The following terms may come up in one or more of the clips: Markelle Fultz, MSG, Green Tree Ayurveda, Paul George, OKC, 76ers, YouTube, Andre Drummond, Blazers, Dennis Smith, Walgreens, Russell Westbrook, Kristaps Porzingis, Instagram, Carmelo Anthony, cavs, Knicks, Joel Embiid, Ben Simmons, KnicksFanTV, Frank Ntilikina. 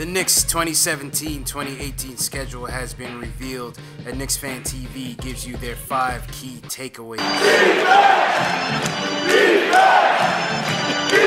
The Knicks 2017-2018 schedule has been revealed, and KnicksFanTV gives you their 5 key takeaways. Defense! Defense!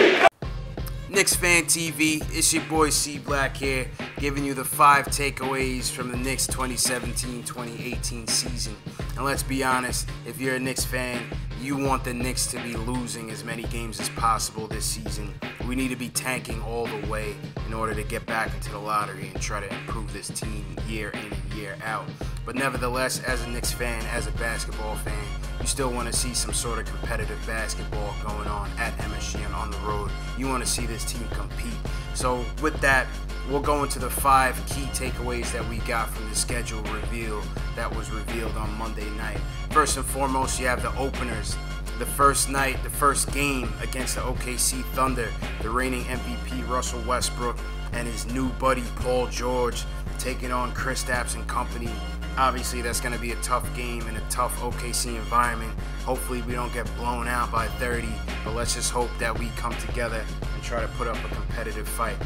Defense! Defense! Defense! Defense! KnicksFanTV, it's your boy C Black here, giving you the 5 takeaways from the Knicks 2017-2018 season. And let's be honest, if you're a Knicks fan, you want the Knicks to be losing as many games as possible this season. We need to be tanking all the way in order to get back into the lottery and try to improve this team year in and year out. But nevertheless, as a Knicks fan, as a basketball fan, you still want to see some sort of competitive basketball going on at MSG and on the road. You want to see this team compete. So with that, we'll go into the 5 key takeaways that we got from the schedule reveal that was revealed on Monday night. First and foremost, you have the openers. The first night, the first game against the OKC Thunder, the reigning MVP Russell Westbrook and his new buddy Paul George taking on Kristaps and company. Obviously, that's going to be a tough game in a tough OKC environment. Hopefully, we don't get blown out by 30, but let's just hope that we come together and try to put up a competitive fight.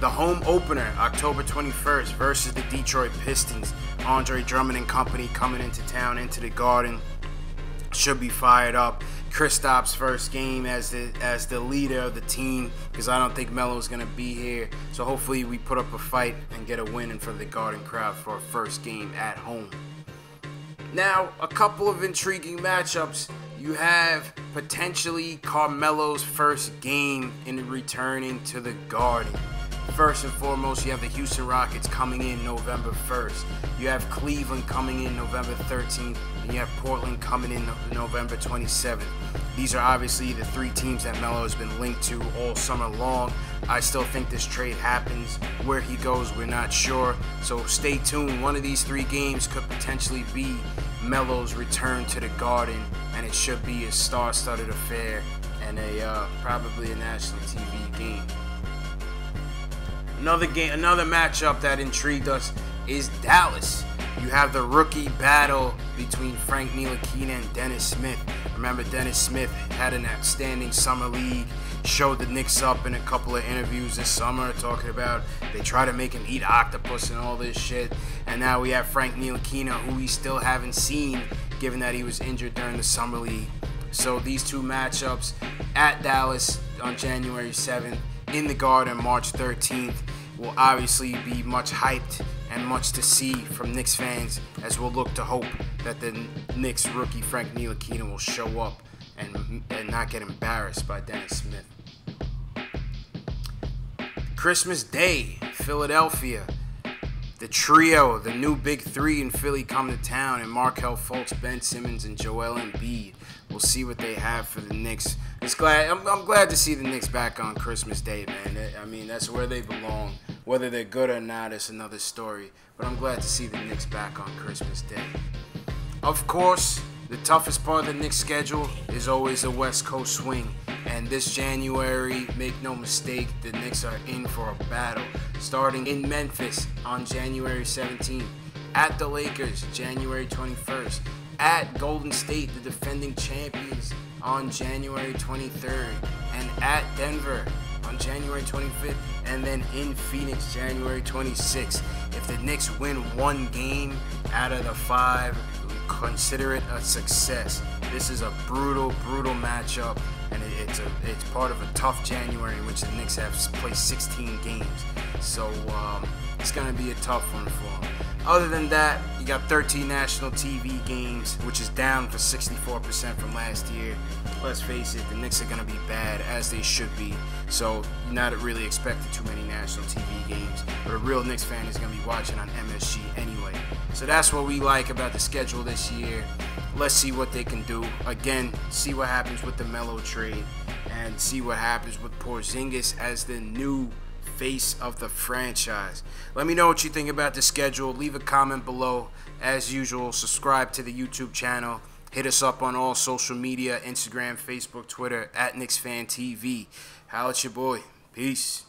The home opener, October 21st versus the Detroit Pistons. Andre Drummond and company coming into town, into the Garden. Should be fired up. Kristaps' first game as the leader of the team, because I don't think Melo's going to be here. So hopefully we put up a fight and get a win in front of the Garden crowd for our first game at home. Now, a couple of intriguing matchups. You have potentially Carmelo's first game in returning to the Garden. First and foremost, you have the Houston Rockets coming in November 1st. You have Cleveland coming in November 13th. And you have Portland coming in November 27th. These are obviously the 3 teams that Melo has been linked to all summer long. I still think this trade happens. Where he goes, we're not sure. So stay tuned. One of these 3 games could potentially be Melo's return to the Garden. And it should be a star-studded affair and probably a national TV game. Another matchup that intrigued us is Dallas. You have the rookie battle between Frank Ntilikina and Dennis Smith. Remember, Dennis Smith had an outstanding summer league, showed the Knicks up in a couple of interviews this summer, talking about they try to make him eat octopus and all this shit. And now we have Frank Ntilikina, who we still haven't seen, given that he was injured during the summer league. So these 2 matchups at Dallas on January 7th, in the Garden March 13th. Will obviously be much hyped and much to see from Knicks fans, as we'll look to hope that the Knicks rookie Frank Ntilikina will show up and not get embarrassed by Dennis Smith. Christmas Day, Philadelphia. The trio, the new big 3 in Philly come to town, and Markelle Fultz, Ben Simmons, and Joel Embiid. We'll see what they have for the Knicks. I'm glad to see the Knicks back on Christmas Day, man. I mean, that's where they belong. Whether they're good or not, it's another story. But I'm glad to see the Knicks back on Christmas Day. Of course, the toughest part of the Knicks schedule is always the West Coast swing. And this January, make no mistake, the Knicks are in for a battle. Starting in Memphis on January 17th, at the Lakers January 21st, at Golden State, the defending champions, on January 23rd, and at Denver on January 25th, and then in Phoenix January 26th. If the Knicks win 1 game out of the 5, we consider it a success. This is a brutal, brutal matchup, and it's part of a tough January in which the Knicks have played 16 games. So it's going to be a tough one for them. Other than that, you got 13 national TV games, which is down for 64% from last year. Let's face it, the Knicks are going to be bad, as they should be. So you're not really expecting too many national TV games. But a real Knicks fan is going to be watching on MSG anyway. So that's what we like about the schedule this year. Let's see what they can do. Again, see what happens with the Melo trade and see what happens with Porzingis as the new face of the franchise. Let me know what you think about the schedule. Leave a comment below. As usual, subscribe to the YouTube channel. Hit us up on all social media, Instagram, Facebook, Twitter, @KnicksFanTV. Holla at your boy. Peace.